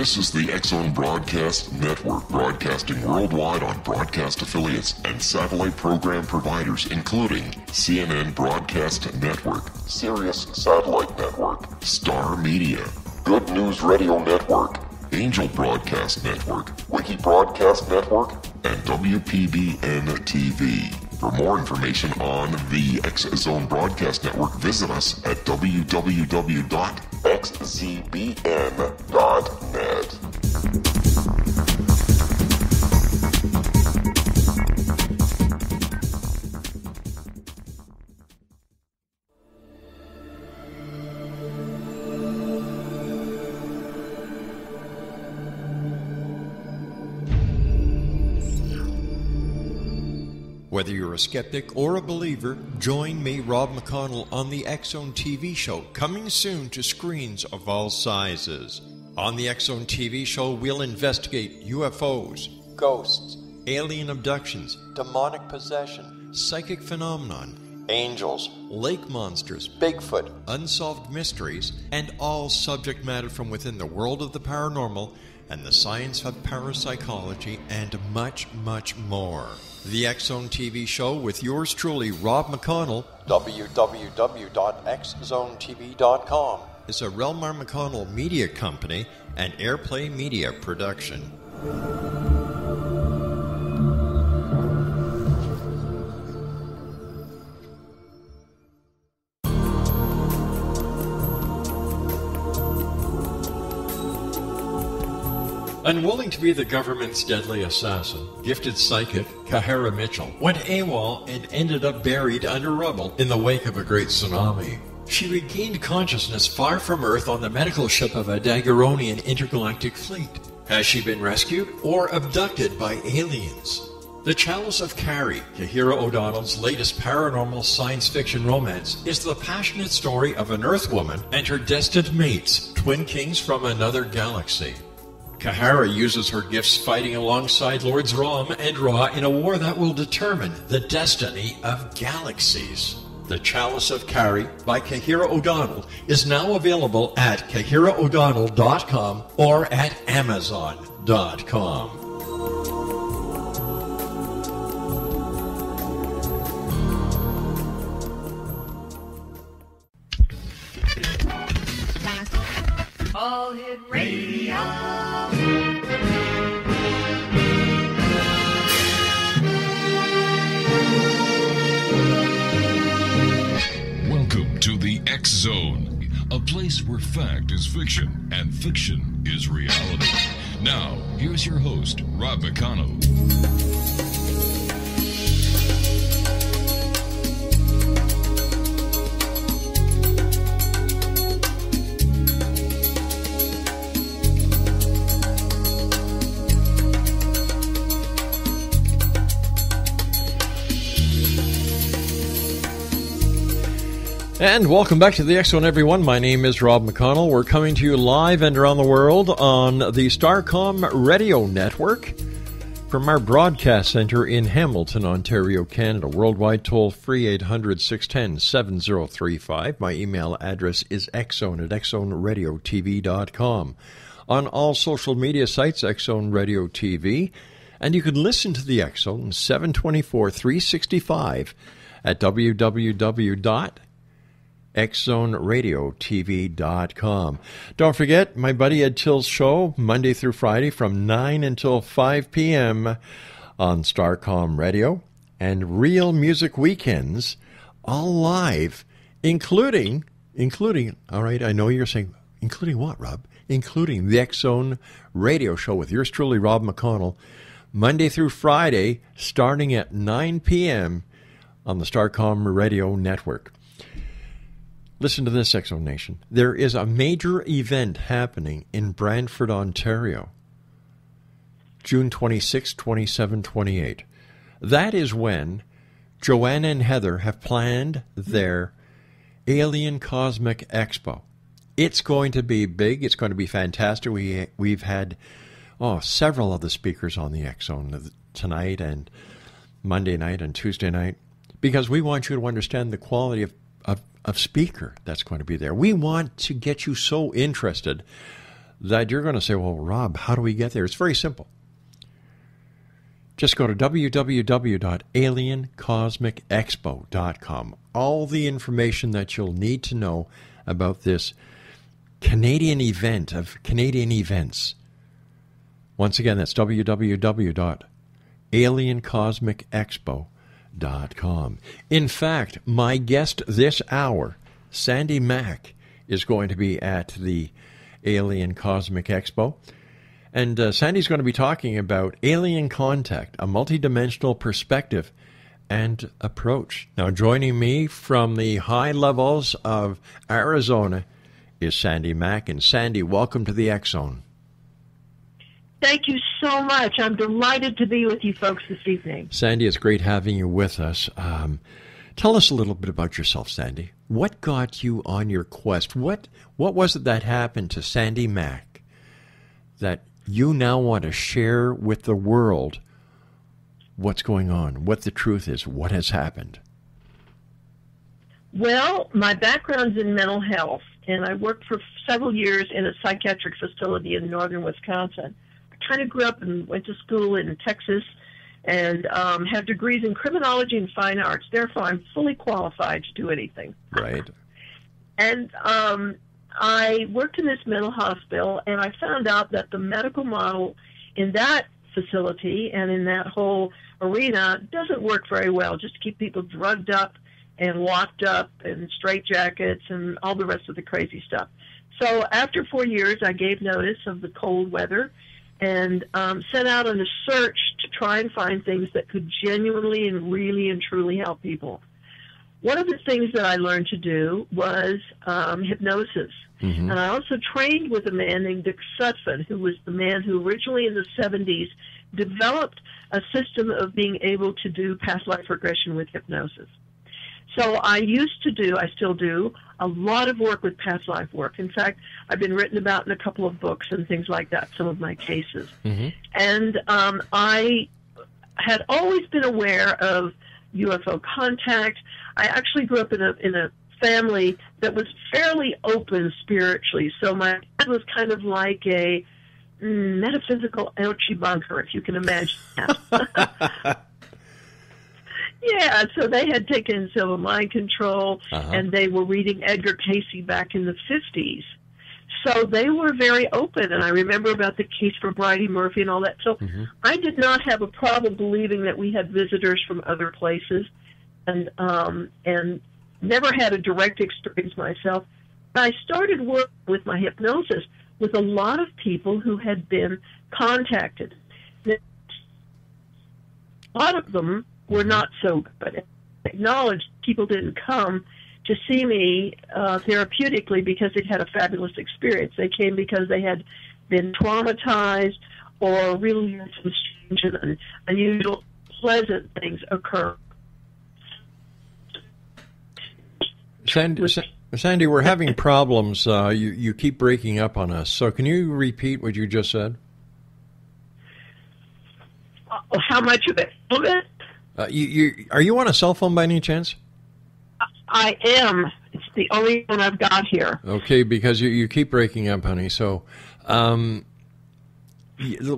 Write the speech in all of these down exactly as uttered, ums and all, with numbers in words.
This is the X Zone Broadcast Network, broadcasting worldwide on broadcast affiliates and satellite program providers, including C N N Broadcast Network, Sirius Satellite Network, Star Media, Good News Radio Network, Angel Broadcast Network, Wiki Broadcast Network, and W P B N T V. For more information on the X Zone Broadcast Network, visit us at W W W dot X Z B N dot net. Whether you're a skeptic or a believer, join me, Rob McConnell, on the X Zone T V show, coming soon to screens of all sizes. On the X Zone T V show, we'll investigate U F Os, ghosts, alien abductions, demonic possession, psychic phenomenon, angels, lake monsters, Bigfoot, unsolved mysteries, and all subject matter from within the world of the paranormal and the science of parapsychology, and much, much more. The X Zone T V show with yours truly, Rob McConnell, W W W dot X Zone T V dot com, is a Relmar-McConnell Media Company and Airplay Media Production. Unwilling to be the government's deadly assassin, gifted psychic Kahara Mitchell went AWOL and ended up buried under rubble in the wake of a great tsunami. She regained consciousness far from Earth on the medical ship of a Dagaronian intergalactic fleet. Has she been rescued or abducted by aliens? The Chalice of Carrie, Kahira O'Donnell's latest paranormal science fiction romance, is the passionate story of an Earth woman and her destined mates, twin kings from another galaxy. Kahara uses her gifts fighting alongside Lords Rom and Ra in a war that will determine the destiny of galaxies. The Chalice of Carrie by Kahira O'Donnell is now available at Kahira O'Donnell dot com or at Amazon dot com. All Hit Radio. X Zone, a place where fact is fiction and fiction is reality. Now, here's your host, Rob McConnell. And welcome back to the X Zone, everyone. My name is Rob McConnell. We're coming to you live and around the world on the Starcom Radio Network from our broadcast center in Hamilton, Ontario, Canada. Worldwide toll-free eight hundred, six one zero, seven zero three five. My email address is x zone at x zone radio t v dot com. On all social media sites, X Zone Radio T V. And you can listen to the X Zone seven twenty-four, three sixty-five at w w w dot X Zone Radio T V dot com. Don't forget my buddy Ed Till's show Monday through Friday from nine until five p m on Starcom Radio, and Real Music Weekends, all live, including including all right, I know you're saying including what, Rob? Including the X Zone Radio show with yours truly, Rob McConnell, Monday through Friday starting at nine p m on the Starcom Radio Network. Listen to this, X Zone Nation. There is a major event happening in Brantford, Ontario, June twenty-sixth, twenty-seventh, twenty-eighth. That is when Joanna and Heather have planned their Alien Cosmic Expo. It's going to be big. It's going to be fantastic. We, we've had oh, several of the speakers on the X Zone tonight and Monday night and Tuesday night, because we want you to understand the quality of Of, of speaker that's going to be there. We want to get you so interested that you're going to say, well, Rob, how do we get there? It's very simple. Just go to w w w dot alien cosmic expo dot com. All the information that you'll need to know about this Canadian event of Canadian events. Once again, that's w w w dot alien cosmic expo dot com. In fact, my guest this hour, Sandee Mac, is going to be at the Alien Cosmic Expo. And uh, Sandee's going to be talking about alien contact, a multidimensional perspective and approach. Now, joining me from the high levels of Arizona is Sandee Mac. And Sandee, welcome to the X Zone. Thank you so much. I'm delighted to be with you folks this evening. Sandee, it's great having you with us. Um, tell us a little bit about yourself, Sandee. What got you on your quest? What what was it that happened to Sandee Mac that you now want to share with the world what's going on, what the truth is, what has happened? Well, my background's in mental health, and I worked for several years in a psychiatric facility in northern Wisconsin. Kind of grew up and went to school in Texas and um, have degrees in criminology and fine arts. Therefore, I'm fully qualified to do anything. Right. And um, I worked in this mental hospital, and I found out that the medical model in that facility and in that whole arena doesn't work very well, just to keep people drugged up and locked up and straitjackets and all the rest of the crazy stuff. So after four years, I gave notice of the cold weather and um, set out on a search to try and find things that could genuinely and really and truly help people. One of the things that I learned to do was um, hypnosis. Mm-hmm. And I also trained with a man named Dick Sutphen, who was the man who originally in the seventies developed a system of being able to do past life regression with hypnosis. So I used to do, I still do, a lot of work with past life work. In fact, I've been written about in a couple of books and things like that, some of my cases. Mm-hmm. And um, I had always been aware of U F O contact. I actually grew up in a, in a family that was fairly open spiritually. So my dad was kind of like a metaphysical ouchie bunker, if you can imagine that. Yeah, so they had taken civil mind control, uh-huh. and they were reading Edgar Casey back in the fifties. So they were very open, and I remember about the case for Bridie Murphy and all that. So mm-hmm. I did not have a problem believing that we had visitors from other places, and um, and never had a direct experience myself. I started working with my hypnosis with a lot of people who had been contacted. A lot of them were not so good. I acknowledged people didn't come to see me uh, therapeutically because they'd had a fabulous experience. They came because they had been traumatized or really had some strange and unusual, pleasant things occur. Sandee, With, Sandee we're having problems. Uh, you, you keep breaking up on us. So can you repeat what you just said? Uh, how much of it? A little bit. Uh, you, you, are you on a cell phone by any chance? I am. It's the only one I've got here. Okay, because you, you keep breaking up, honey. So um,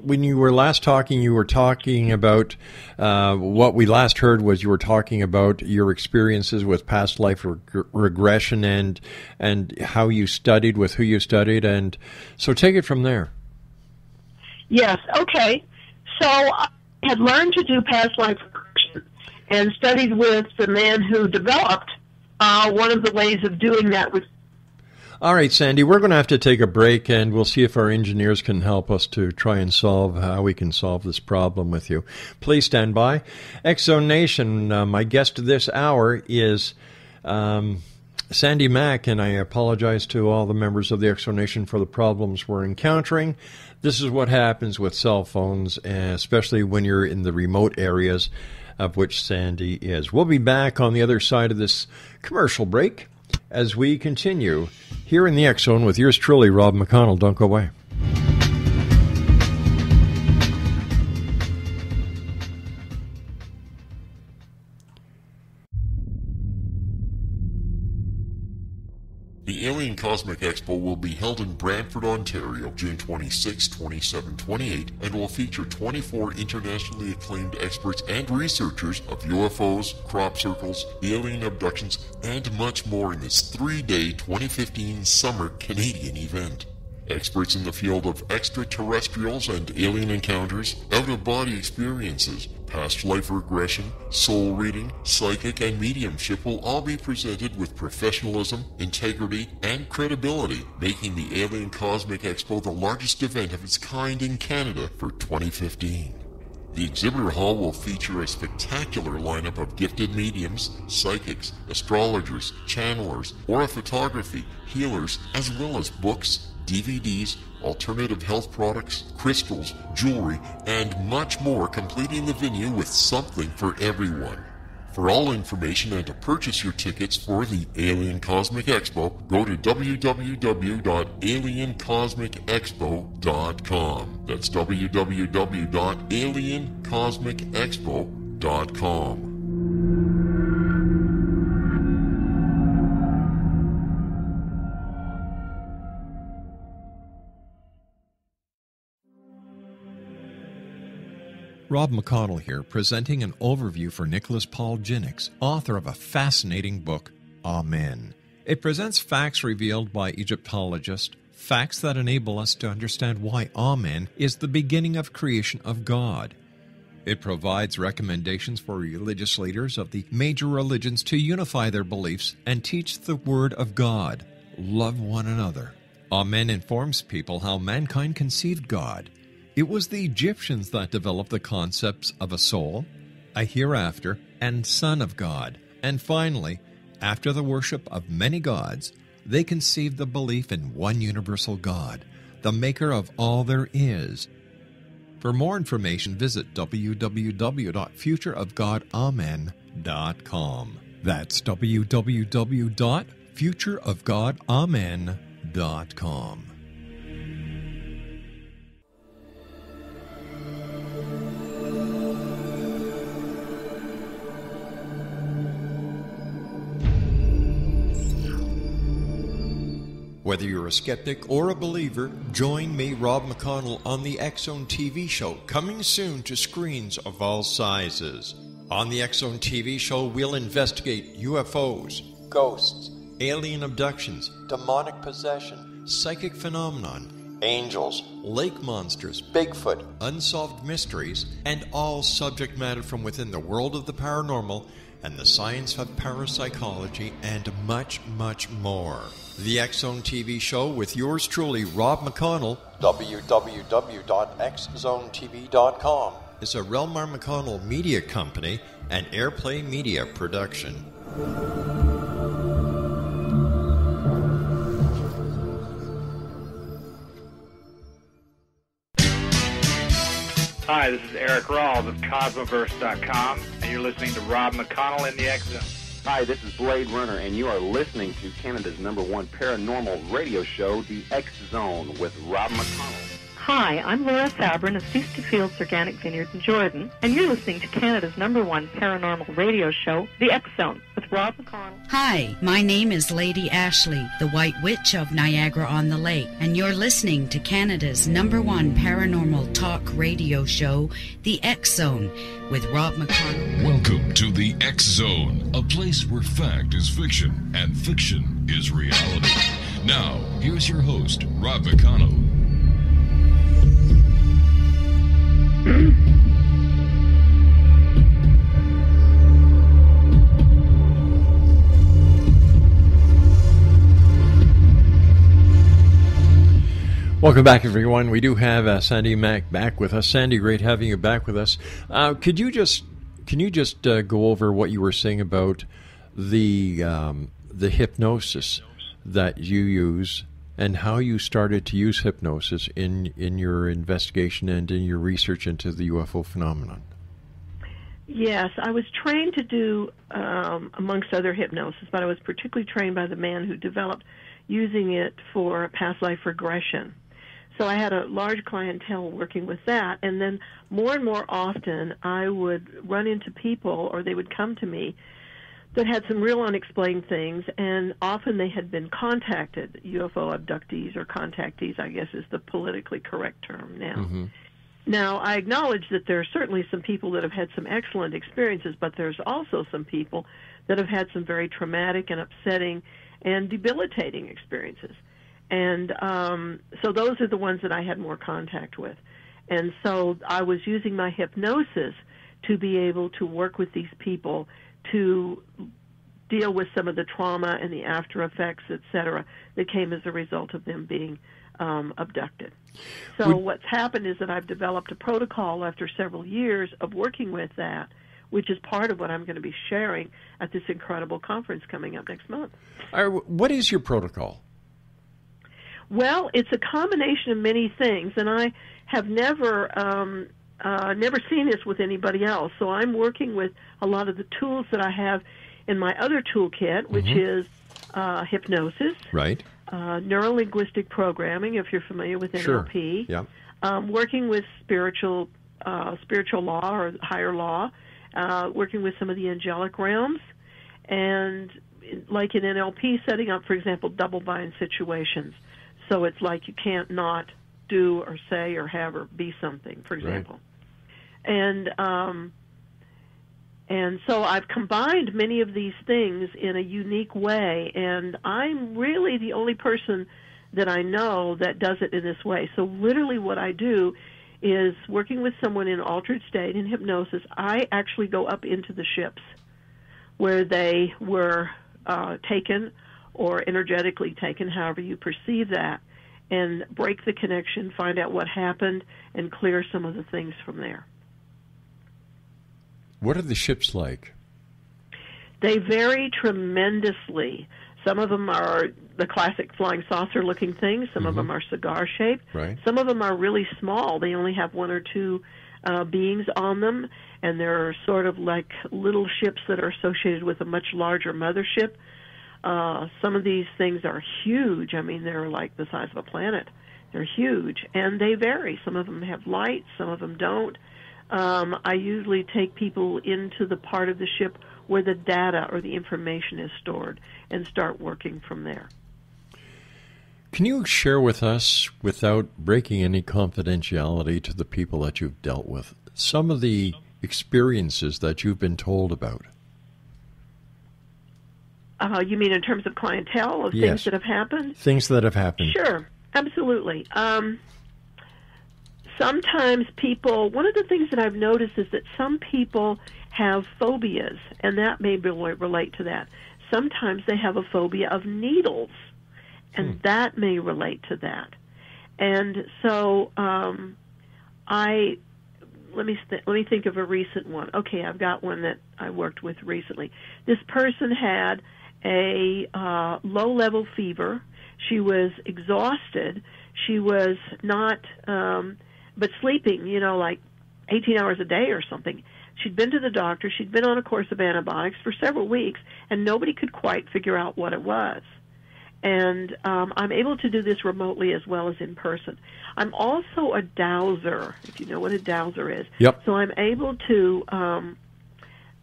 when you were last talking, you were talking about uh, what we last heard was you were talking about your experiences with past life reg regression and, and how you studied with who you studied. And so take it from there. Yes. Okay. So I had learned to do past life and studied with the man who developed uh, one of the ways of doing that. With All right, Sandee, we're going to have to take a break, and we'll see if our engineers can help us to try and solve how we can solve this problem with you. Please stand by. X Zone Nation, uh, my guest this hour is um, Sandee Mac, and I apologize to all the members of the X Zone Nation for the problems we're encountering. This is what happens with cell phones, especially when you're in the remote areas, of which Sandee is. We'll be back on the other side of this commercial break as we continue here in the X Zone with yours truly, Rob McConnell. Don't go away. Cosmic Expo will be held in Brantford, Ontario, June twenty-sixth, twenty-seventh, twenty-eighth, and will feature twenty-four internationally acclaimed experts and researchers of U F Os, crop circles, alien abductions, and much more in this three-day twenty fifteen summer Canadian event. Experts in the field of extraterrestrials and alien encounters, out-of-body experiences, past life regression, soul reading, psychic, and mediumship will all be presented with professionalism, integrity, and credibility, making the Alien Cosmic Expo the largest event of its kind in Canada for twenty fifteen. The exhibitor hall will feature a spectacular lineup of gifted mediums, psychics, astrologers, channelers, aura photography, healers, as well as books, D V Ds, alternative health products, crystals, jewelry, and much more, completing the venue with something for everyone. For all information and to purchase your tickets for the Alien Cosmic Expo, go to w w w dot alien cosmic expo dot com. That's w w w dot alien cosmic expo dot com. Rob McConnell here, presenting an overview for Nicholas Paul Jennings, author of a fascinating book, Amen. It presents facts revealed by Egyptologists, facts that enable us to understand why Amen is the beginning of creation of God. It provides recommendations for religious leaders of the major religions to unify their beliefs and teach the Word of God. Love one another. Amen informs people how mankind conceived God. It was the Egyptians that developed the concepts of a soul, a hereafter, and Son of God. And finally, after the worship of many gods, they conceived the belief in one universal God, the maker of all there is. For more information, visit w w w dot future of god amen dot com. That's w w w dot future of god amen dot com. Whether you're a skeptic or a believer, join me, Rob McConnell, on the X Zone T V show, coming soon to screens of all sizes. On the X Zone T V show, we'll investigate U F Os, ghosts, alien abductions, demonic possession, psychic phenomenon, angels, lake monsters, Bigfoot, unsolved mysteries, and all subject matter from within the world of the paranormal and the science of parapsychology, and much, much more. The X Zone T V show with yours truly, Rob McConnell, w w w dot x zone t v dot com, is a Relmar-McConnell Media Company and Airplay Media Production. Hi, this is Eric Rawls of Cosmoverse dot com, and you're listening to Rob McConnell in the X Zone. Hi, this is Blade Runner, and you are listening to Canada's number one paranormal radio show, The X Zone, with Rob McConnell. Hi, I'm Laura Fabrin of Seastead Fields Organic Vineyards in Jordan, and you're listening to Canada's number one paranormal radio show, The X Zone, with Rob McConnell. Hi, my name is Lady Ashley, the White Witch of Niagara-on-the-Lake, and you're listening to Canada's number one paranormal talk radio show, The X Zone, with Rob McConnell. Welcome to The X Zone, a place where fact is fiction and fiction is reality. Now, here's your host, Rob McConnell. Welcome back, everyone. We do have uh, Sandee Mac back with us. Sandee, great having you back with us. Uh, could you just can you just uh, go over what you were saying about the um, the hypnosis that you use? And how you started to use hypnosis in, in your investigation and in your research into the U F O phenomenon. Yes, I was trained to do, um, amongst other hypnosis, but I was particularly trained by the man who developed using it for past life regression. So I had a large clientele working with that, and then more and more often I would run into people, or they would come to me, that had some real unexplained things, and often they had been contacted, U F O abductees or contactees, I guess is the politically correct term now. Mm-hmm. Now, I acknowledge that there are certainly some people that have had some excellent experiences, but there's also some people that have had some very traumatic and upsetting and debilitating experiences. And um, so those are the ones that I had more contact with. And so I was using my hypnosis to be able to work with these people to deal with some of the trauma and the after effects, et cetera, that came as a result of them being um, abducted. So Would... what's happened is that I've developed a protocol after several years of working with that, which is part of what I'm going to be sharing at this incredible conference coming up next month. All right, what is your protocol? Well, it's a combination of many things, and I have never um, uh, never seen this with anybody else. So I'm working with a lot of the tools that I have in my other toolkit, which mm-hmm. is uh, hypnosis, right? Uh, neuro-linguistic programming, if you're familiar with N L P, sure. yeah. um, working with spiritual uh, spiritual law or higher law, uh, working with some of the angelic realms, and like in N L P, setting up, for example, double-bind situations. So it's like you can't not do or say or have or be something, for example. Right. And um, and so I've combined many of these things in a unique way, and I'm really the only person that I know that does it in this way. So literally what I do is working with someone in altered state, in hypnosis, I actually go up into the ships where they were uh, taken or energetically taken, however you perceive that, and break the connection, find out what happened, and clear some of the things from there. What are the ships like? They vary tremendously. Some of them are the classic flying saucer-looking things. Some mm-hmm. of them are cigar-shaped. Right. Some of them are really small. They only have one or two uh, beings on them, and they're sort of like little ships that are associated with a much larger mothership. Uh, some of these things are huge. I mean, they're like the size of a planet. They're huge, and they vary. Some of them have light, some of them don't. Um, I usually take people into the part of the ship where the data or the information is stored and start working from there. Can you share with us, without breaking any confidentiality to the people that you've dealt with, some of the experiences that you've been told about? Uh, you mean in terms of clientele, of yes. things that have happened? Things that have happened. Sure, absolutely. Um, sometimes people, one of the things that I've noticed is that some people have phobias, and that may be, relate to that. Sometimes they have a phobia of needles, and hmm. that may relate to that. And so um, I... Let me th- let me think of a recent one. Okay, I've got one that I worked with recently. This person had a uh, low-level fever. She was exhausted. She was not, um, but sleeping, you know, like eighteen hours a day or something. She'd been to the doctor. She'd been on a course of antibiotics for several weeks, and nobody could quite figure out what it was. And um, I'm able to do this remotely as well as in person. I'm also a dowser, if you know what a dowser is. Yep. So I'm able to um,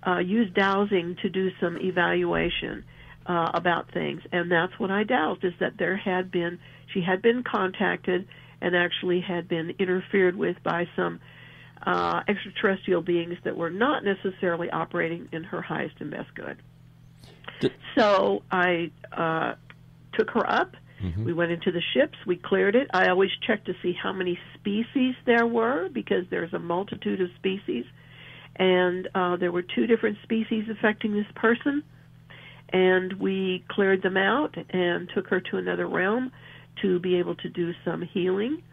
uh, use dowsing to do some evaluation uh, about things, and that's what I dowsed, is that there had been she had been contacted and actually had been interfered with by some uh, extraterrestrial beings that were not necessarily operating in her highest and best good. D- so I... Uh, took her up. Mm-hmm. We went into the ships. We cleared it. I always check to see how many species there were, because there's a multitude of species. And uh, there were two different species affecting this person. And we cleared them out and took her to another realm to be able to do some healing.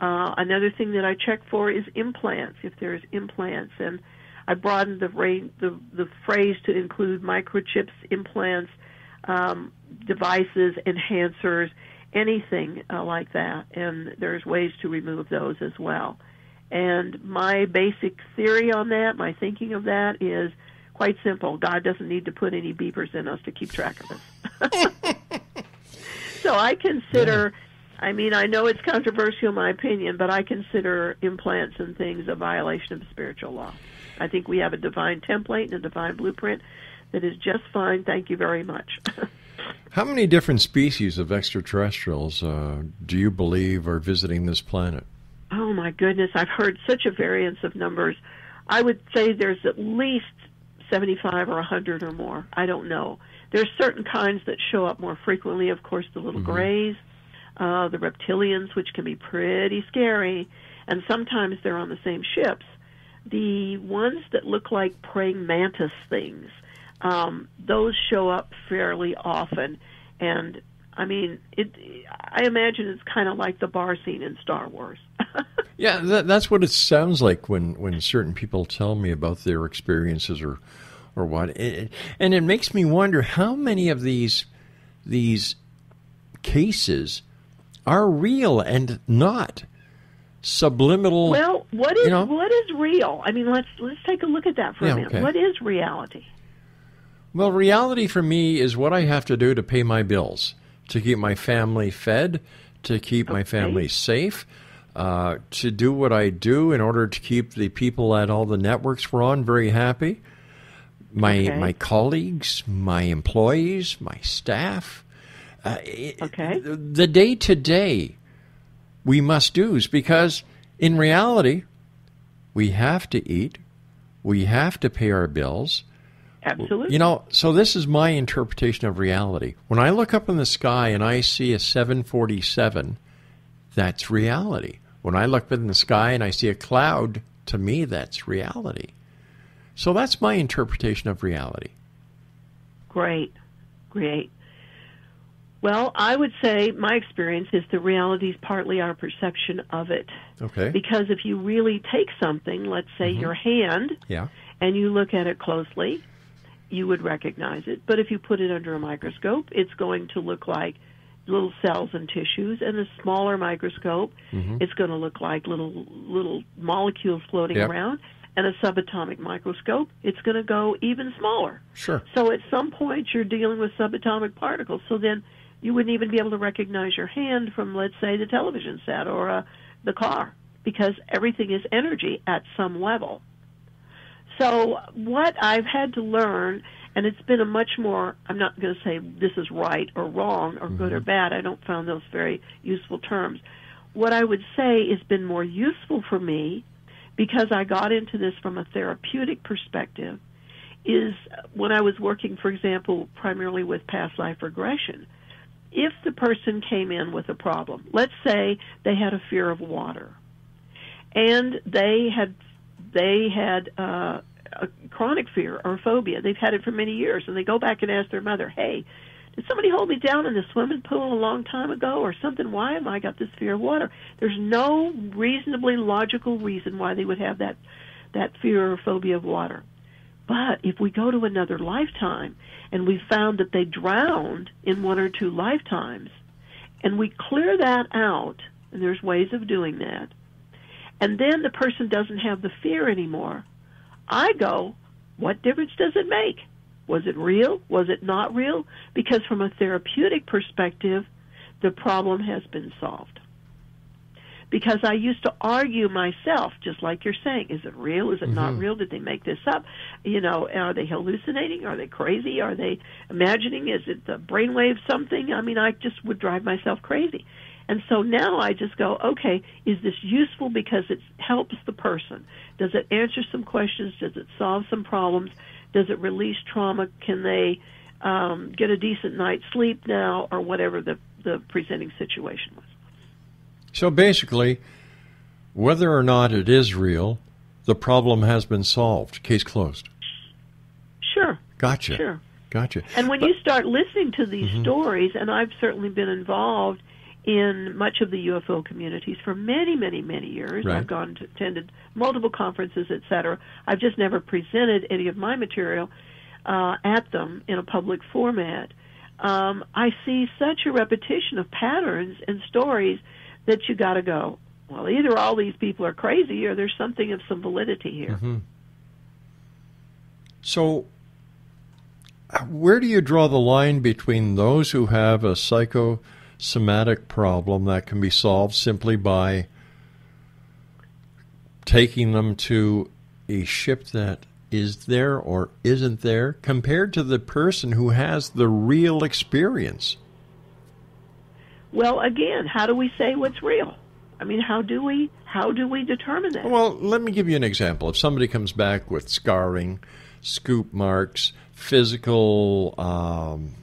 Uh, another thing that I check for is implants, if there's implants. And I broadened the, ra- the, the phrase to include microchips, implants, Um, devices, enhancers, anything uh, like that, and there's ways to remove those as well. And my basic theory on that, my thinking of that, is quite simple. God doesn't need to put any beepers in us to keep track of us. So I consider, yeah. I mean, I know it's controversial in my opinion, but I consider implants and things a violation of spiritual law. I think we have a divine template and a divine blueprint It is just fine. Thank you very much. How many different species of extraterrestrials uh, do you believe are visiting this planet? Oh, my goodness. I've heard such a variance of numbers. I would say there's at least seventy-five or one hundred or more. I don't know. There's certain kinds that show up more frequently. Of course, the little mm-hmm. grays, uh, the reptilians, which can be pretty scary, and sometimes they're on the same ships. The ones that look like praying mantis things, um, those show up fairly often. And, I mean, it, I imagine it's kind of like the bar scene in Star Wars. Yeah, that, that's what it sounds like when, when certain people tell me about their experiences or or what. It, and it makes me wonder how many of these these cases are real and not subliminal. Well, what is you know? what is real? I mean, let's let's take a look at that for yeah, a minute. Okay. What is reality? Well, reality for me is what I have to do to pay my bills, to keep my family fed, to keep okay. my family safe, uh, to do what I do in order to keep the people at all the networks we're on very happy. My okay. my colleagues, my employees, my staff. Uh, okay. The day to day. We must do's, because in reality, we have to eat, we have to pay our bills. Absolutely. You know, so this is my interpretation of reality. When I look up in the sky and I see a seven forty-seven, that's reality. When I look up in the sky and I see a cloud, to me, that's reality. So that's my interpretation of reality. Great, great. Well, I would say my experience is the reality is partly our perception of it. Okay. Because if you really take something, let's say mm-hmm. your hand, yeah. and you look at it closely, you would recognize it. But if you put it under a microscope, it's going to look like little cells and tissues. And a smaller microscope, mm-hmm. it's going to look like little little molecules floating yep. around. And a subatomic microscope, it's going to go even smaller. Sure. So at some point, you're dealing with subatomic particles. So then you wouldn't even be able to recognize your hand from, let's say, the television set or uh, the car, because everything is energy at some level. So what I've had to learn, and it's been a much more, I'm not going to say this is right or wrong or mm-hmm. good or bad. I don't find those very useful terms. What I would say has been more useful for me, because I got into this from a therapeutic perspective, is when I was working, for example, primarily with past life regression. If the person came in with a problem, let's say they had a fear of water, and they had they had uh, a chronic fear or phobia, they've had it for many years, and they go back and ask their mother, "Hey, did somebody hold me down in the swimming pool a long time ago or something? Why have I got this fear of water?" There's no reasonably logical reason why they would have that that fear or phobia of water. But if we go to another lifetime and we found that they drowned in one or two lifetimes, and we clear that out, and there's ways of doing that, and then the person doesn't have the fear anymore, I go, what difference does it make? Was it real? Was it not real? Because from a therapeutic perspective, the problem has been solved. Because I used to argue myself, just like you're saying, is it real? Is it mm-hmm. not real? Did they make this up? You know, are they hallucinating? Are they crazy? Are they imagining? Is it the brainwave something? I mean, I just would drive myself crazy. And so now I just go, okay, is this useful because it helps the person? Does it answer some questions? Does it solve some problems? Does it release trauma? Can they um, get a decent night's sleep now, or whatever the, the presenting situation was? So basically, whether or not it is real, the problem has been solved. Case closed. Sure. Gotcha. Sure. Gotcha. And when but, you start listening to these mm-hmm. stories, and I've certainly been involved in much of the U F O communities for many, many, many years. Right. I've gone to, attended multiple conferences, et cetera. I've just never presented any of my material uh, at them in a public format. Um, I see such a repetition of patterns and stories that you got to go, well, either all these people are crazy or there's something of some validity here. Mm-hmm. So where do you draw the line between those who have a psychosomatic problem that can be solved simply by taking them to a ship that is there or isn't there compared to the person who has the real experience? Well, again, how do we say what's real? I mean, how do we how do we determine that? Well, let me give you an example. If somebody comes back with scarring, scoop marks, physical, um,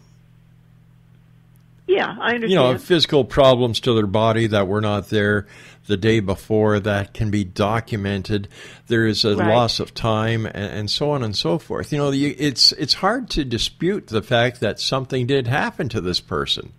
yeah, I understand. You know, physical problems to their body that were not there the day before, that can be documented. There is a right. loss of time, and, and so on and so forth. You know, you, it's it's hard to dispute the fact that something did happen to this person.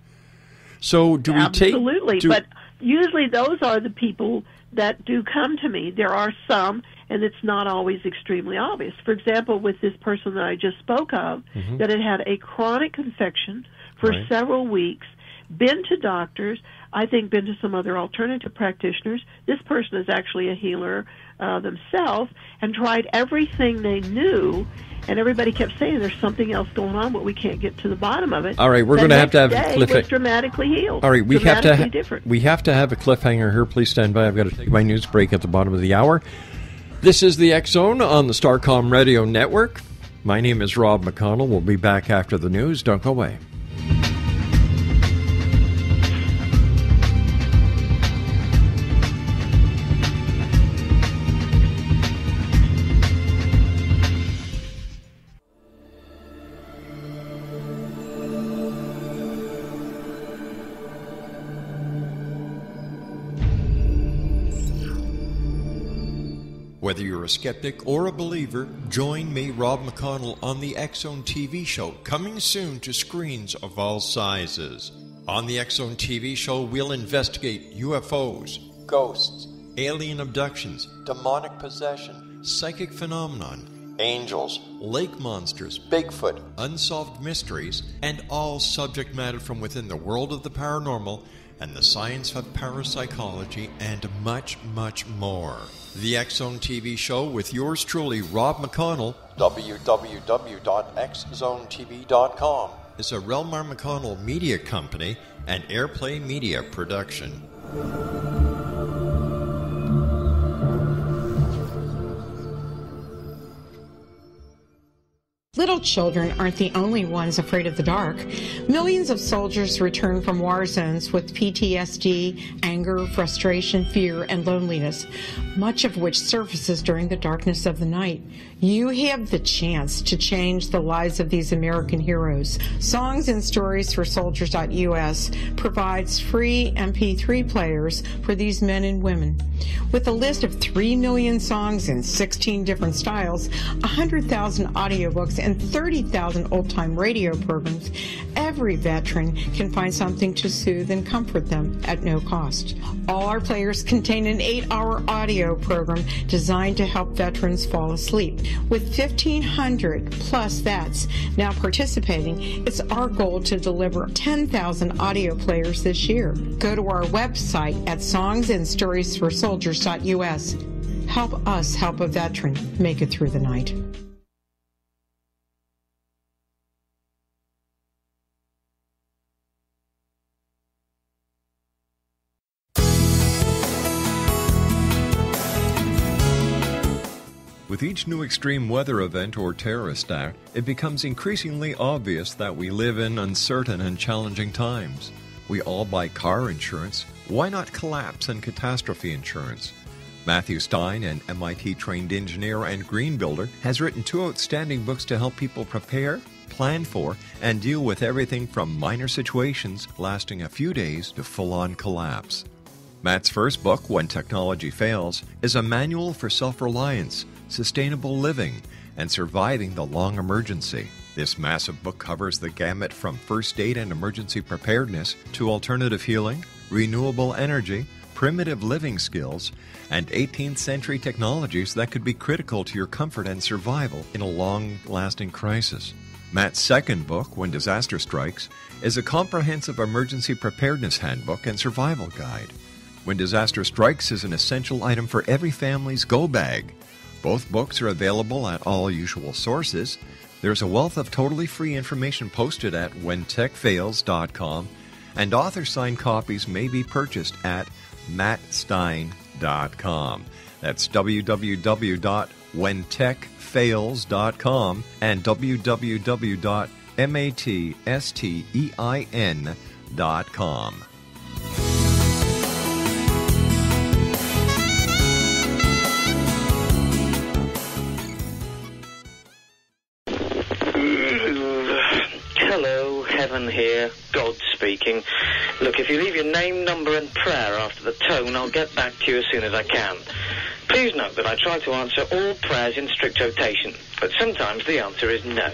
So do we take absolutely? Do, but usually those are the people that do come to me. There are some, and it's not always extremely obvious. For example, with this person that I just spoke of, mm-hmm. that had had a chronic infection for right. several weeks, been to doctors, I think been to some other alternative practitioners. This person is actually a healer uh, themselves, and tried everything they knew, and everybody kept saying there's something else going on, but we can't get to the bottom of it. All right, we're going to have to have a cliffhanger. Dramatically healed. All right, we have to ha- we have to have a cliffhanger here. Please stand by. I've got to take my news break at the bottom of the hour. This is the X Zone on the Starcom Radio Network. My name is Rob McConnell. We'll be back after the news. Don't go away. Whether you're a skeptic or a believer, join me, Rob McConnell, on the X Zone T V show, coming soon to screens of all sizes. On the X Zone T V show, we'll investigate U F Os, ghosts, alien abductions, demonic possession, psychic phenomenon, angels, lake monsters, Bigfoot, unsolved mysteries, and all subject matter from within the world of the paranormal and the science of parapsychology, and much, much more. The X Zone T V show with yours truly, Rob McConnell, w w w dot x zone t v dot com, is a Relmar-McConnell Media Company and Airplay Media Production. Little children aren't the only ones afraid of the dark. Millions of soldiers return from war zones with P T S D, anger, frustration, fear, and loneliness, much of which surfaces during the darkness of the night. You have the chance to change the lives of these American heroes. Songs and Stories for Soldiers dot U S provides free M P three players for these men and women. With a list of three million songs in sixteen different styles, one hundred thousand audiobooks, and and thirty thousand old-time radio programs, every veteran can find something to soothe and comfort them at no cost. All our players contain an eight-hour audio program designed to help veterans fall asleep. With fifteen hundred plus vets now participating, it's our goal to deliver ten thousand audio players this year. Go to our website at songs and stories for soldiers dot U S. Help us help a veteran make it through the night. With each new extreme weather event or terrorist act, it becomes increasingly obvious that we live in uncertain and challenging times. We all buy car insurance. Why not collapse and catastrophe insurance? Matthew Stein, an M I T-trained engineer and green builder, has written two outstanding books to help people prepare, plan for, and deal with everything from minor situations lasting a few days to full-on collapse. Matt's first book, When Technology Fails, is a manual for self-reliance, sustainable living, and surviving the long emergency. This massive book covers the gamut from first aid and emergency preparedness to alternative healing, renewable energy, primitive living skills, and eighteenth century technologies that could be critical to your comfort and survival in a long-lasting crisis. Matt's second book, When Disaster Strikes, is a comprehensive emergency preparedness handbook and survival guide. When Disaster Strikes is an essential item for every family's go bag. Both books are available at all usual sources. There's a wealth of totally free information posted at when tech fails dot com, and author-signed copies may be purchased at matt stein dot com. That's w w w dot when tech fails dot com and w w w dot matstein dot com. Hello, Heaven here, God speaking. Look, if you leave your name, number and prayer after the tone, I'll get back to you as soon as I can. Please note that I try to answer all prayers in strict rotation, but sometimes the answer is no.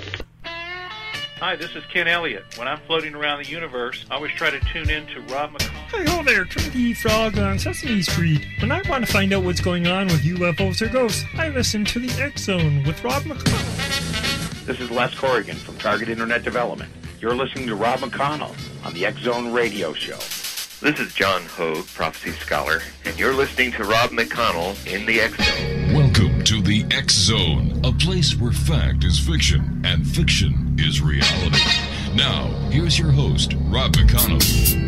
Hi, this is Ken Elliott. When I'm floating around the universe, I always try to tune in to Rob McConnell. Hey, hello there, Turkey Frog on Sesame Street. When I want to find out what's going on with U F Os or ghosts, I listen to the X Zone with Rob McConnell. This is Les Corrigan from Target Internet Development. You're listening to Rob McConnell on the X Zone Radio Show. This is John Hogue, Prophecy Scholar, and you're listening to Rob McConnell in the X Zone. Welcome to the X Zone, a place where fact is fiction and fiction is reality. Now, here's your host, Rob McConnell.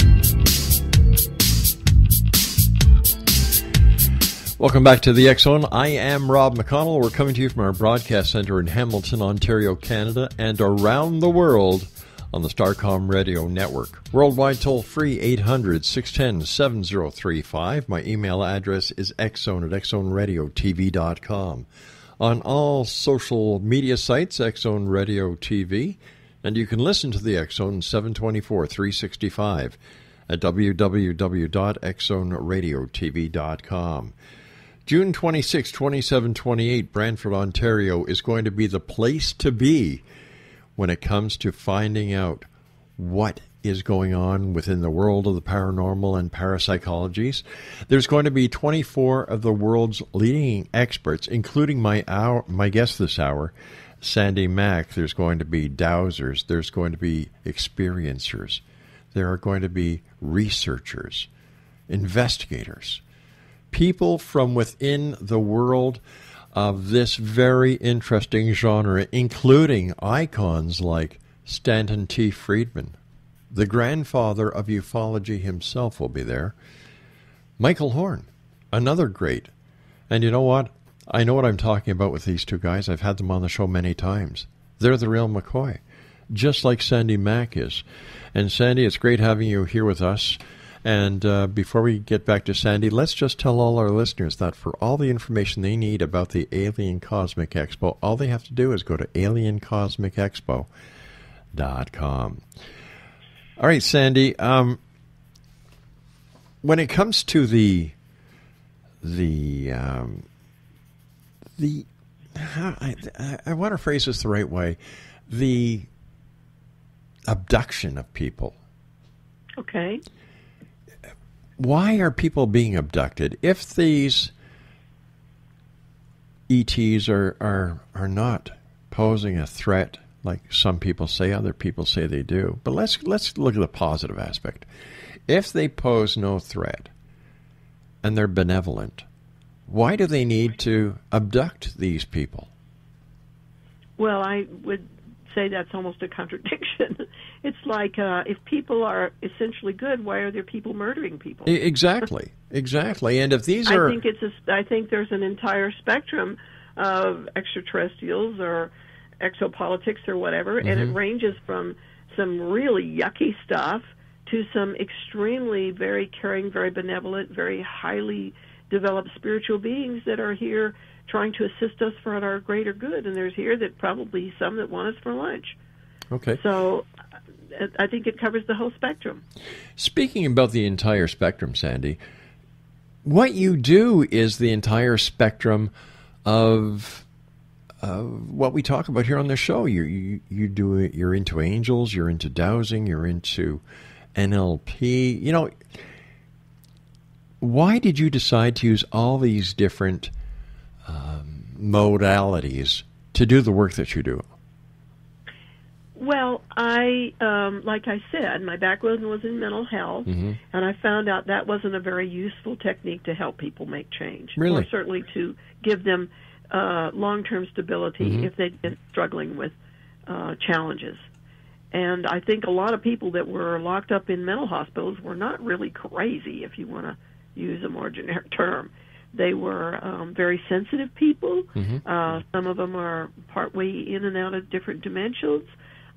Welcome back to the X Zone. I am Rob McConnell. We're coming to you from our broadcast center in Hamilton, Ontario, Canada, and around the world on the Starcom Radio Network. Worldwide toll-free, eight hundred, six one zero, seven zero three five. My email address is x zone at x zone radio t v dot com. On all social media sites, X Zone Radio T V, and you can listen to the X Zone seven twenty-four, three sixty-five at w w w dot x zone radio t v dot com. June twenty-sixth, twenty-seven, twenty-eight, Brantford, Ontario is going to be the place to be when it comes to finding out what is going on within the world of the paranormal and parapsychologies. There's going to be twenty-four of the world's leading experts, including my hour, my guest this hour, Sandee Mac. There's going to be dowsers. There's going to be experiencers. There are going to be researchers, investigators, people from within the world of this very interesting genre, including icons like Stanton T. Friedman. The grandfather of ufology himself will be there. Michael Horn, another great. And you know what? I know what I'm talking about with these two guys. I've had them on the show many times. They're the real McCoy, just like Sandee Mac is. And Sandee, it's great having you here with us. And uh, before we get back to Sandee, let's just tell all our listeners that for all the information they need about the Alien Cosmic Expo, all they have to do is go to alien cosmic expo dot com. All right, Sandee, um, when it comes to the, the, um, the, how, I, I want to phrase this the right way, the abduction of people. Okay. Why are people being abducted? If these E Ts are, are, are not posing a threat, like some people say, other people say they do. But let's let's look at the positive aspect. If they pose no threat and they're benevolent, why do they need to abduct these people? Well, I would say that's almost a contradiction. It's like uh, if people are essentially good, why are there people murdering people? Exactly, exactly. And if these are, I think it's a, I think there's an entire spectrum of extraterrestrials or exopolitics or whatever, mm-hmm. and it ranges from some really yucky stuff to some extremely very caring, very benevolent, very highly developed spiritual beings that are here trying to assist us for our greater good. And there's here that probably some that want us for lunch. Okay. So I think it covers the whole spectrum. Speaking about the entire spectrum, Sandee, what you do is the entire spectrum of Uh, what we talk about here on the show. You, you you do it. You're into angels. You're into dowsing. You're into N L P. You know, why did you decide to use all these different um, modalities to do the work that you do? Well, I um, like I said, my background was in mental health, mm-hmm. and I found out that wasn't a very useful technique to help people make change, really? Or certainly to give them Uh, long-term stability, mm-hmm. if they've been struggling with uh, challenges. And I think a lot of people that were locked up in mental hospitals were not really crazy, if you want to use a more generic term. They were um, very sensitive people. Mm-hmm. Uh, some of them are partway in and out of different dimensions.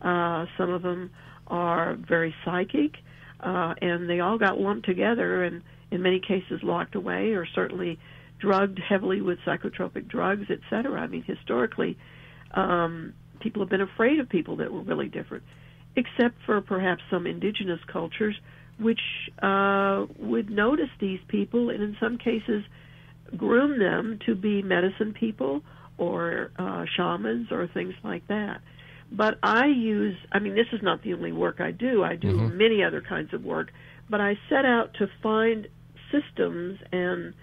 Uh, some of them are very psychic, uh, and they all got lumped together and in many cases locked away or certainly drugged heavily with psychotropic drugs, et cetera. I mean, historically, um, people have been afraid of people that were really different, except for perhaps some indigenous cultures which uh, would notice these people and in some cases groom them to be medicine people or uh, shamans or things like that. But I use, I mean, this is not the only work I do. I do mm-hmm. many other kinds of work. But I set out to find systems and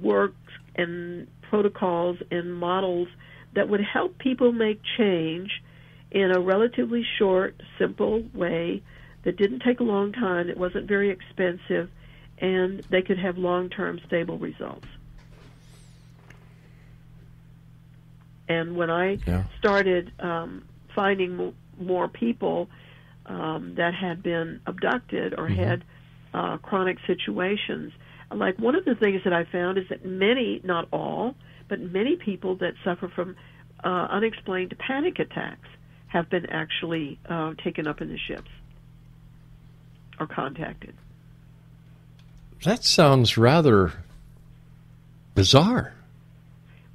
works and protocols and models that would help people make change in a relatively short, simple way that didn't take a long time, it wasn't very expensive, and they could have long-term stable results. And when I yeah. started um, finding more people um, that had been abducted or mm-hmm. had uh, chronic situations, like one of the things that I found is that many, not all, but many people that suffer from uh, unexplained panic attacks have been actually uh, taken up in the ships or contacted. That sounds rather bizarre.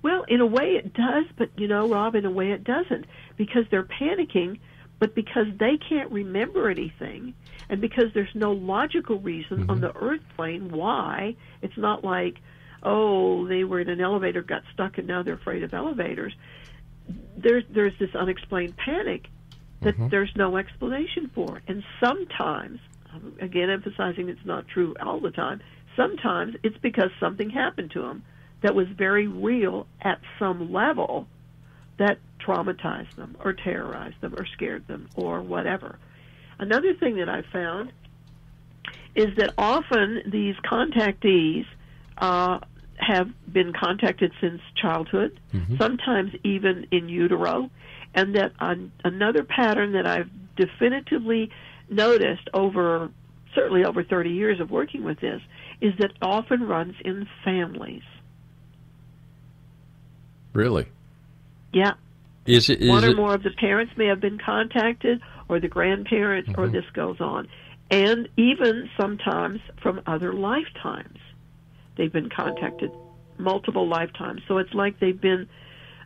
Well, in a way it does, but, you know, Rob, in a way it doesn't, because they're panicking, but because they can't remember anything, and because there's no logical reason mm-hmm. on the Earth plane why. It's not like, oh, they were in an elevator, got stuck, and now they're afraid of elevators. There's, there's this unexplained panic that mm-hmm. there's no explanation for. And sometimes, again emphasizing it's not true all the time, sometimes it's because something happened to them that was very real at some level that traumatized them or terrorized them or scared them or whatever. Another thing that I found is that often these contactees uh, have been contacted since childhood, mm-hmm. sometimes even in utero, and that on another pattern that I've definitively noticed over, certainly over thirty years of working with this, is that often runs in families. Really? Yeah. Is it, is One or it... more of the parents may have been contacted, or the grandparents, mm-hmm. or this goes on. And even sometimes from other lifetimes. They've been contacted multiple lifetimes. So it's like they've been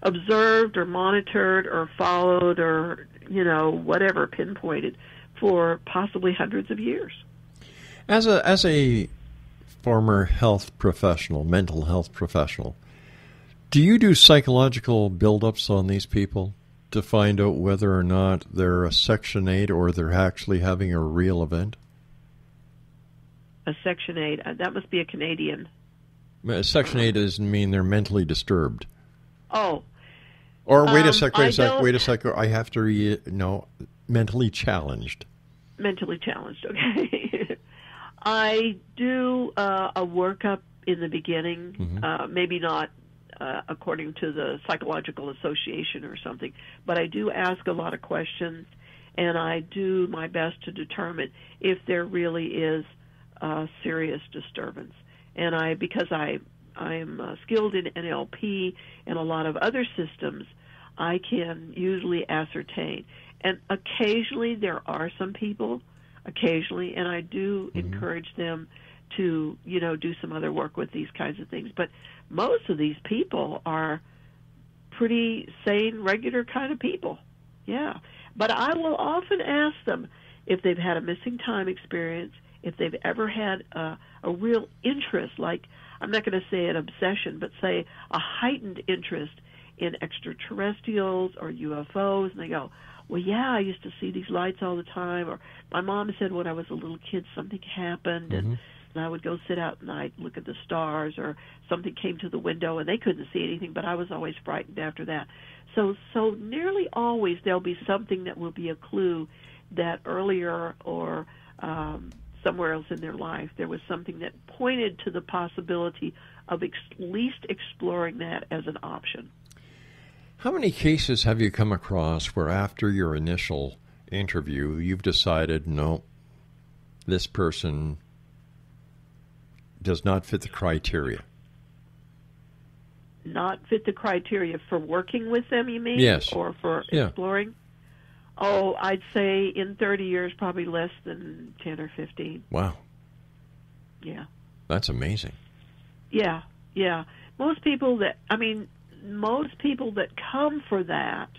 observed or monitored or followed or, you know, whatever, pinpointed for possibly hundreds of years. As a, as a former health professional, mental health professional, do you do psychological buildups on these people to find out whether or not they're a Section eight or they're actually having a real event? A Section eight. That must be a Canadian. Section eight doesn't mean they're mentally disturbed. Oh. Or wait um, a second, wait a second, wait a second. I have to, re no, mentally challenged. Mentally challenged, okay. I do uh, a workup in the beginning, mm-hmm. uh, maybe not Uh, according to the Psychological Association or something. But I do ask a lot of questions, and I do my best to determine if there really is a serious disturbance. And I, because I, I'm uh, skilled in N L P and a lot of other systems, I can usually ascertain. And occasionally there are some people, occasionally, and I do mm-hmm. encourage them to, you know, do some other work with these kinds of things. But most of these people are pretty sane, regular kind of people. Yeah. But I will often ask them if they've had a missing time experience, if they've ever had a, a real interest, like, I'm not going to say an obsession, but say a heightened interest in extraterrestrials or U F Os. And they go, well, yeah, I used to see these lights all the time. Or my mom said when I was a little kid something happened, and mm-hmm. and I would go sit out at night, look at the stars, or something came to the window, and they couldn't see anything, but I was always frightened after that. So so nearly always there'll be something that will be a clue that earlier or um, somewhere else in their life there was something that pointed to the possibility of ex least exploring that as an option. How many cases have you come across where after your initial interview you've decided, no, this person does not fit the criteria? not fit the criteria for working with them, you mean? Yes. Or for yeah. exploring? Oh, I'd say in thirty years, probably less than ten or fifteen. Wow. Yeah. That's amazing. Yeah, yeah. Most people that, I mean, most people that come for that,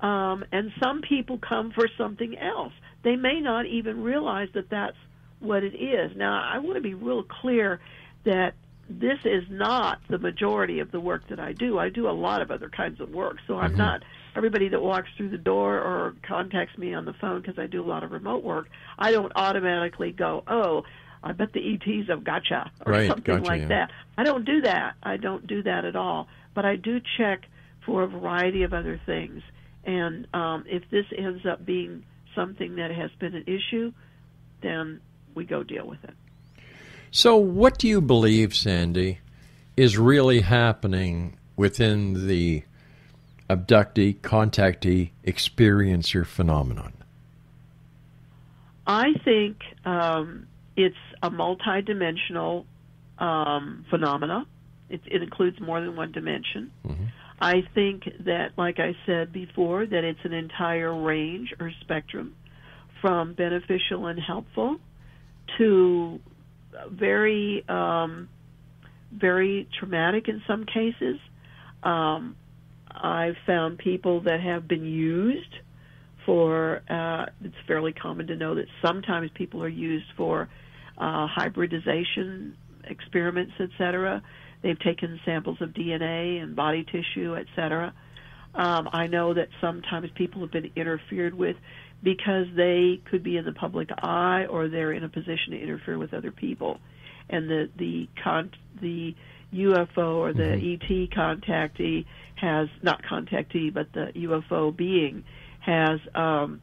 um, and some people come for something else. They may not even realize that that's what it is. Now, I want to be real clear that this is not the majority of the work that I do. I do a lot of other kinds of work, so I'm mm-hmm. not everybody that walks through the door or contacts me on the phone, because I do a lot of remote work. I don't automatically go, oh, I bet the E Ts have gotcha, or right, something gotcha, like yeah. that. I don't do that. I don't do that at all. But I do check for a variety of other things. And um, if this ends up being something that has been an issue, then we go deal with it. So what do you believe, Sandee, is really happening within the abductee, contactee, experiencer phenomenon? I think um, it's a multidimensional um, phenomena. It, it includes more than one dimension. Mm-hmm. I think that, like I said before, that it's an entire range or spectrum from beneficial and helpful to very, um, very traumatic in some cases. Um, I've found people that have been used for, uh, it's fairly common to know that sometimes people are used for uh, hybridization experiments, et cetera. They've taken samples of D N A and body tissue, et cetera. Um, I know that sometimes people have been interfered with because they could be in the public eye or they're in a position to interfere with other people. And the the, con- the U F O or the mm-hmm. E T contactee has, not contactee, but the U F O being has um,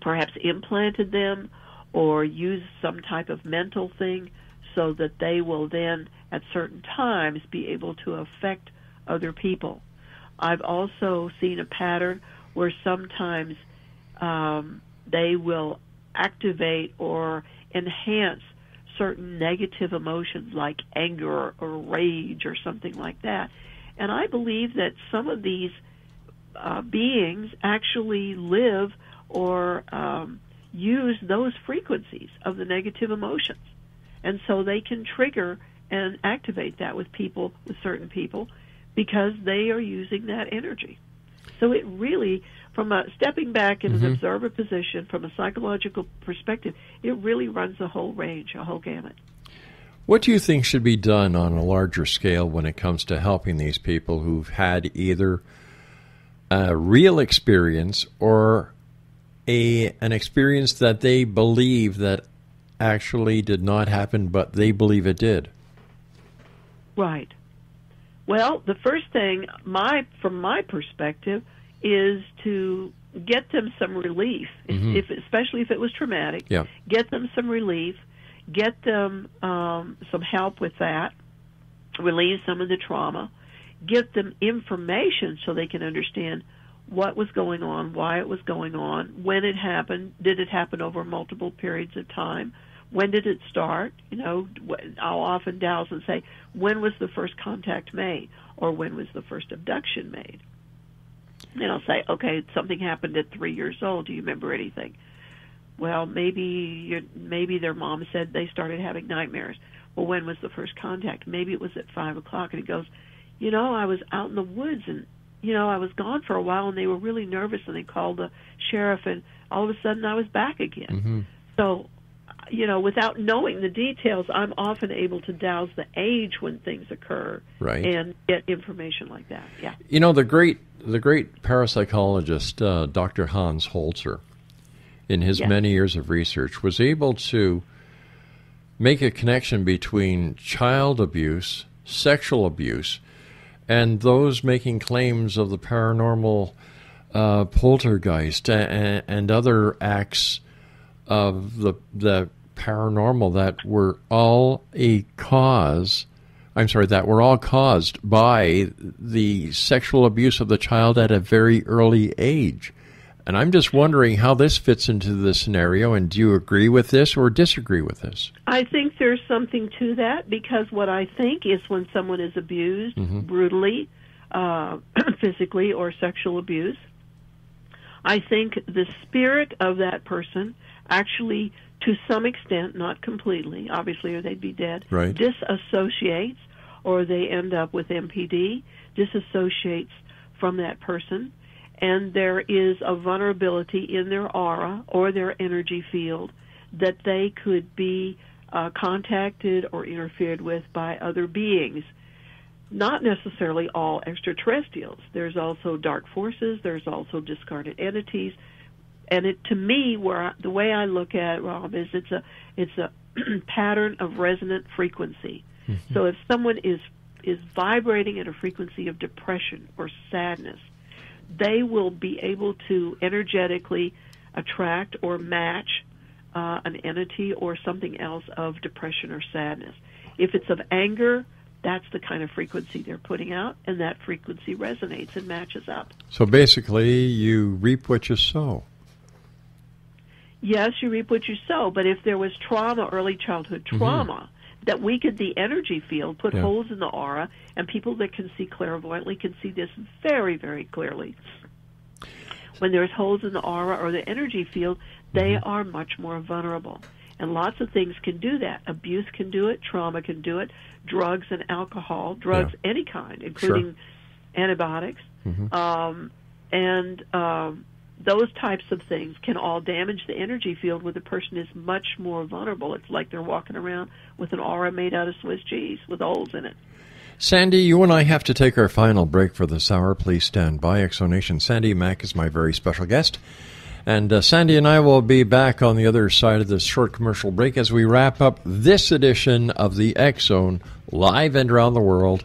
perhaps implanted them or used some type of mental thing so that they will then at certain times be able to affect other people. I've also seen a pattern where sometimes um, they will activate or enhance certain negative emotions like anger or rage or something like that. And I believe that some of these uh, beings actually live or um, use those frequencies of the negative emotions. And so they can trigger and activate that with people, with certain people, because they are using that energy. So it really, from a stepping back in mm-hmm. an observer position, from a psychological perspective, it really runs a whole range, a whole gamut. What do you think should be done on a larger scale when it comes to helping these people who've had either a real experience or a an experience that they believe that actually did not happen, but they believe it did? Right. Well, the first thing, my from my perspective, is to get them some relief, mm-hmm. if, especially if it was traumatic. Yeah. Get them some relief. Get them um, some help with that. Relieve some of the trauma. Give them information so they can understand what was going on, why it was going on, when it happened, did it happen over multiple periods of time, when did it start? You know, I'll often douse and say, when was the first contact made, or when was the first abduction made? And I'll say, okay, something happened at three years old. Do you remember anything? Well, maybe your, maybe their mom said they started having nightmares. Well, when was the first contact? Maybe it was at five o'clock. And he goes, you know, I was out in the woods, and you know, I was gone for a while, and they were really nervous, and they called the sheriff, and all of a sudden I was back again. Mm-hmm. So, you know, without knowing the details, I'm often able to douse the age when things occur, right, and get information like that. Yeah. You know, the great the great parapsychologist, uh, Doctor Hans Holzer, in his yes. many years of research, was able to make a connection between child abuse, sexual abuse, and those making claims of the paranormal, uh, poltergeist, and, and other acts of the the paranormal that were all a cause, I'm sorry, that were all caused by the sexual abuse of the child at a very early age. And I'm just wondering how this fits into the scenario, and do you agree with this or disagree with this? I think there's something to that, because what I think is when someone is abused mm-hmm. brutally, uh, physically or sexual abuse, I think the spirit of that person actually, to some extent, not completely, obviously, or they'd be dead, right. disassociates, or they end up with M P D, disassociates from that person. And there is a vulnerability in their aura or their energy field that they could be uh, contacted or interfered with by other beings. Not necessarily all extraterrestrials. There's also dark forces. There's also discarded entities. And it, to me, where I, the way I look at it, Rob, is it's a, it's a pattern of resonant frequency. Mm-hmm. So if someone is, is vibrating at a frequency of depression or sadness, they will be able to energetically attract or match uh, an entity or something else of depression or sadness. If it's of anger, that's the kind of frequency they're putting out, and that frequency resonates and matches up. So basically, you reap what you sow. Yes, you reap what you sow, but if there was trauma, early childhood trauma, mm-hmm. that weakened the energy field, put yeah. holes in the aura, and people that can see clairvoyantly can see this very, very clearly. When there's holes in the aura or the energy field, they mm-hmm. are much more vulnerable. And lots of things can do that. Abuse can do it. Trauma can do it. Drugs and alcohol, drugs yeah. any kind, including sure. antibiotics. Mm-hmm. Um, and um, those types of things can all damage the energy field where the person is much more vulnerable. It's like they're walking around with an aura made out of Swiss cheese with holes in it. Sandee, you and I have to take our final break for this hour. Please stand by. Exonation. Sandee Mac is my very special guest. And uh, Sandee and I will be back on the other side of this short commercial break as we wrap up this edition of the X Zone, live and around the world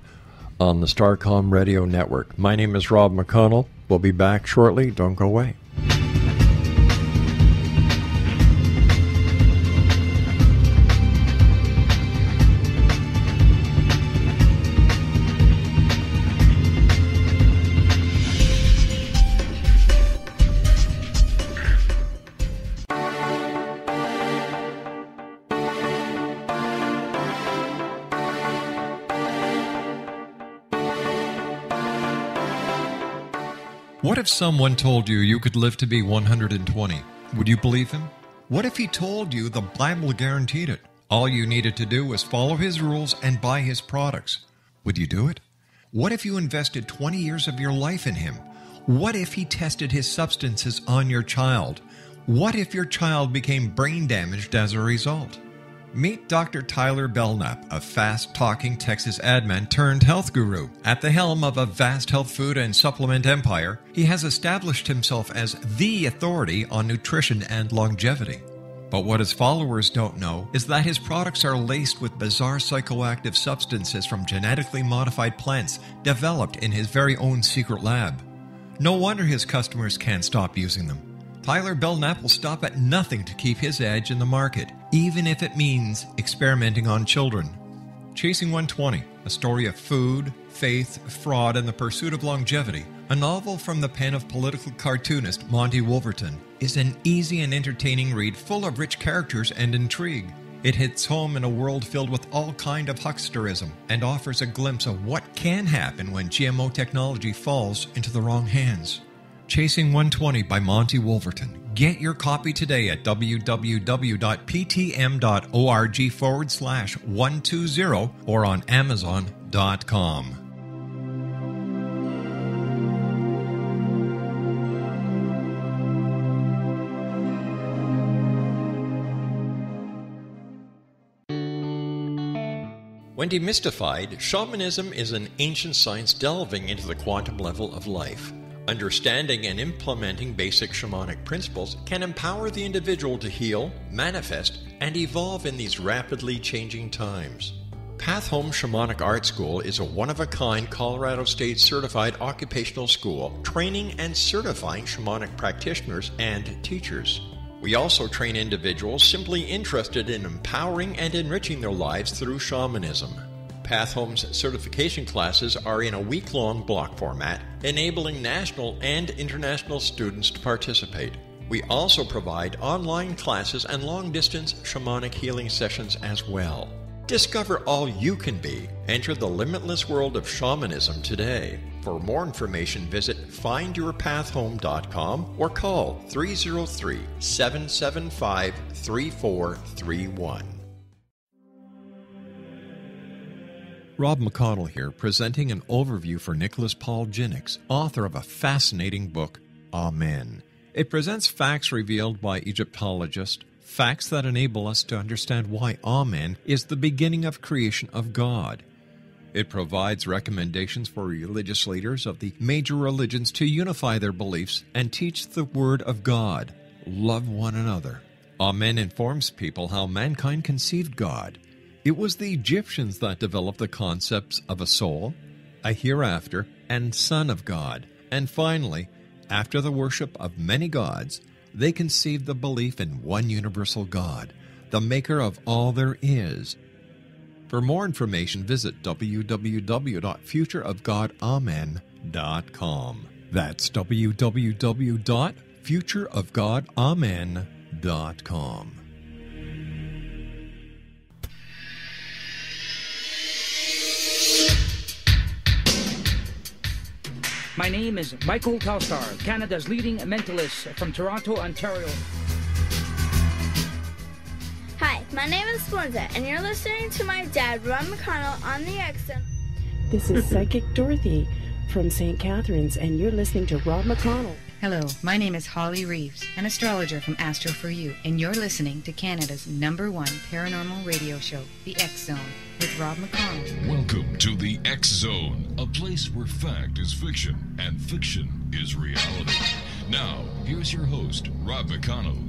on the Starcom Radio Network. My name is Rob McConnell. We'll be back shortly. Don't go away. What if someone told you you could live to be one hundred twenty? Would you believe him? What if he told you the Bible guaranteed it? All you needed to do was follow his rules and buy his products. Would you do it? What if you invested twenty years of your life in him? What if he tested his substances on your child? What if your child became brain damaged as a result? Meet Doctor Tyler Belknap, a fast-talking Texas ad man turned health guru. At the helm of a vast health food and supplement empire, he has established himself as the authority on nutrition and longevity. But what his followers don't know is that his products are laced with bizarre psychoactive substances from genetically modified plants developed in his very own secret lab. No wonder his customers can't stop using them. Tyler Belknap will stop at nothing to keep his edge in the market, even if it means experimenting on children. Chasing one twenty, a story of food, faith, fraud, and the pursuit of longevity, a novel from the pen of political cartoonist Monty Wolverton, is an easy and entertaining read full of rich characters and intrigue. It hits home in a world filled with all kind of hucksterism and offers a glimpse of what can happen when G M O technology falls into the wrong hands. Chasing one twenty by Monty Wolverton. Get your copy today at w w w dot p t m dot org forward slash one twenty or on amazon dot com. When demystified, shamanism is an ancient science delving into the quantum level of life. Understanding and implementing basic shamanic principles can empower the individual to heal, manifest, and evolve in these rapidly changing times. Path Home Shamanic Art School is a one-of-a-kind Colorado State certified occupational school training and certifying shamanic practitioners and teachers. We also train individuals simply interested in empowering and enriching their lives through shamanism. Path Home's certification classes are in a week-long block format, enabling national and international students to participate. We also provide online classes and long-distance shamanic healing sessions as well. Discover all you can be. Enter the limitless world of shamanism today. For more information, visit find your path home dot com or call three oh three, seven seven five, three four three one. Rob McConnell here, presenting an overview for Nicholas Paul Jennings, author of a fascinating book, Amen. It presents facts revealed by Egyptologists, facts that enable us to understand why Amen is the beginning of creation of God. It provides recommendations for religious leaders of the major religions to unify their beliefs and teach the Word of God. Love one another. Amen informs people how mankind conceived God. It was the Egyptians that developed the concepts of a soul, a hereafter, and Son of God. And finally, after the worship of many gods, they conceived the belief in one universal God, the maker of all there is. For more information, visit w w w dot future of god amen dot com. That's w w w dot future of god amen dot com. My name is Michael Kalstar, Canada's leading mentalist from Toronto, Ontario. Hi, my name is Melinda, and you're listening to my dad, Rob McConnell, on the X Zone. This is Psychic Dorothy from Saint Catharines, and you're listening to Rob McConnell. Hello, my name is Holly Reeves, an astrologer from Astro for You, and you're listening to Canada's number one paranormal radio show, The X Zone, with Rob McConnell. Welcome to The X Zone, a place where fact is fiction and fiction is reality. Now, here's your host, Rob McConnell.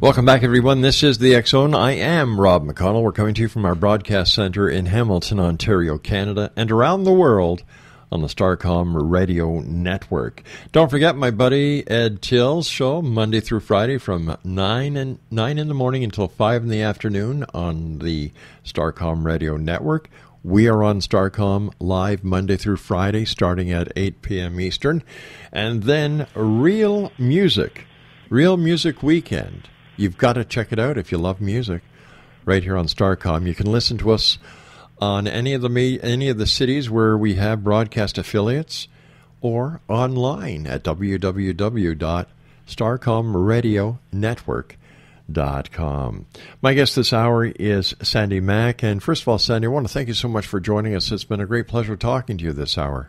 Welcome back, everyone. This is The X Zone. I am Rob McConnell. We're coming to you from our broadcast center in Hamilton, Ontario, Canada, and around the world on the Starcom Radio Network. Don't forget my buddy Ed Till's show, Monday through Friday from nine and nine in the morning until five in the afternoon on the Starcom Radio Network. We are on Starcom live Monday through Friday starting at eight p m Eastern. And then Real Music, Real Music Weekend. You've got to check it out if you love music right here on Starcom. You can listen to us on any of the any of the cities where we have broadcast affiliates, or online at w w w dot starcom radio network dot com. My guest this hour is Sandee Mac, and first of all, Sandee, I want to thank you so much for joining us. It's been a great pleasure talking to you this hour.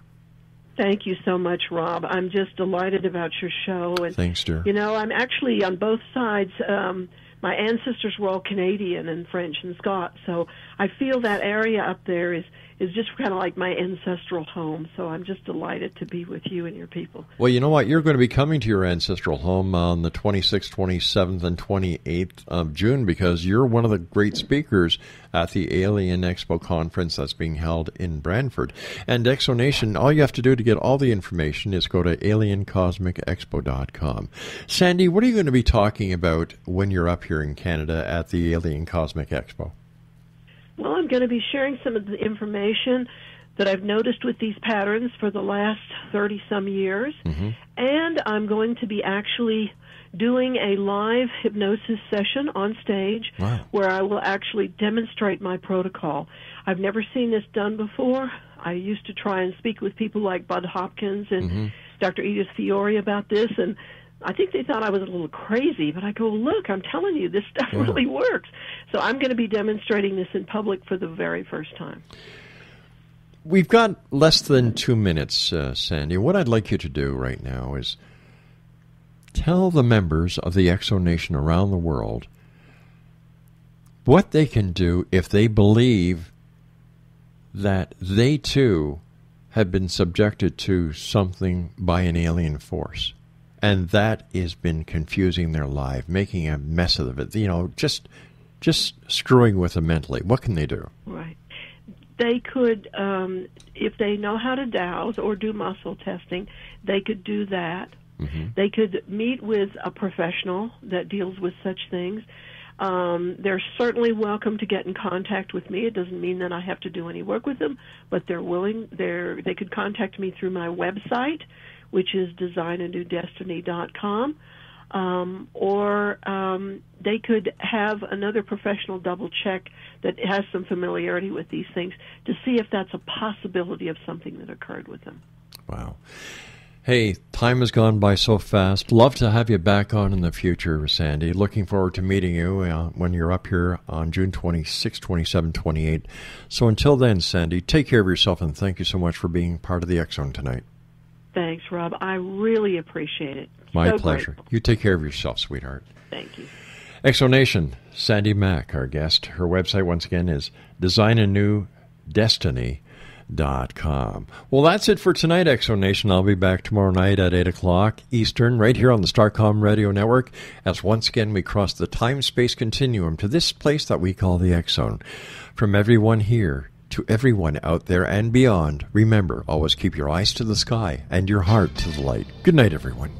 Thank you so much, Rob. I'm just delighted about your show. And, thanks, dear. You know, I'm actually on both sides. Um, My ancestors were all Canadian and French and Scots, so I feel that area up there is, is just kind of like my ancestral home, so I'm just delighted to be with you and your people. Well, you know what? You're going to be coming to your ancestral home on the twenty-sixth, twenty-seventh, and twenty-eighth of June because you're one of the great speakers at the Alien Expo conference that's being held in Brantford. And Exonation, all you have to do to get all the information is go to alien cosmic expo dot com. Sandee, what are you going to be talking about when you're up here in Canada at the Alien Cosmic Expo? Well, I'm going to be sharing some of the information that I've noticed with these patterns for the last thirty-some years, mm-hmm. and I'm going to be actually doing a live hypnosis session on stage wow. where I will actually demonstrate my protocol. I've never seen this done before. I used to try and speak with people like Bud Hopkins and mm-hmm. Doctor Edith Fiore about this, and I think they thought I was a little crazy, but I go, look, I'm telling you, this stuff yeah. really works. So I'm going to be demonstrating this in public for the very first time. We've got less than two minutes, uh, Sandee. What I'd like you to do right now is tell the members of the X Zone Nation around the world what they can do if they believe that they, too, have been subjected to something by an alien force. And that has been confusing their life, making a mess of it, you know, just just screwing with them mentally. What can they do? Right. They could, um, if they know how to douse or do muscle testing, they could do that. Mm-hmm. They could meet with a professional that deals with such things. Um, they're certainly welcome to get in contact with me. It doesn't mean that I have to do any work with them, but they're willing. They're, they could contact me through my website, which is design a new destiny dot com, um, or um, they could have another professional double check that has some familiarity with these things to see if that's a possibility of something that occurred with them. Wow. Hey, time has gone by so fast. Love to have you back on in the future, Sandee. Looking forward to meeting you uh, when you're up here on June twenty-sixth, twenty-seventh, twenty-eighth. So until then, Sandee, take care of yourself, and thank you so much for being part of the X Zone tonight. Thanks, Rob. I really appreciate it. My so pleasure. Grateful. You take care of yourself, sweetheart. Thank you. X Zone Nation, Sandee Mac, our guest. Her website, once again, is design a new destiny dot com. Dot com. Well, that's it for tonight, X Zone Nation. I'll be back tomorrow night at eight o'clock Eastern, right here on the Starcom Radio Network, as once again we cross the time-space continuum to this place that we call the X Zone. From everyone here to everyone out there and beyond, remember, always keep your eyes to the sky and your heart to the light. Good night, everyone.